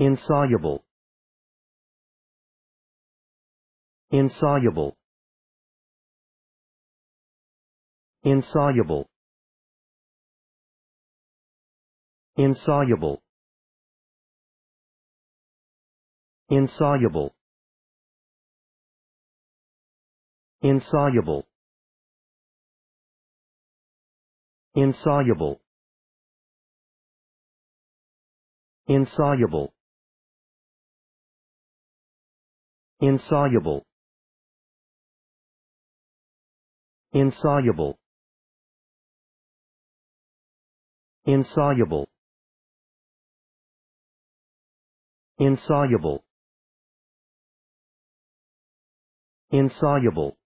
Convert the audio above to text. Insoluble. Insoluble. Insoluble. Insoluble. Insoluble. Insoluble. Insoluble. Insoluble. Insoluble. Insoluble. Insoluble. Insoluble. Insoluble.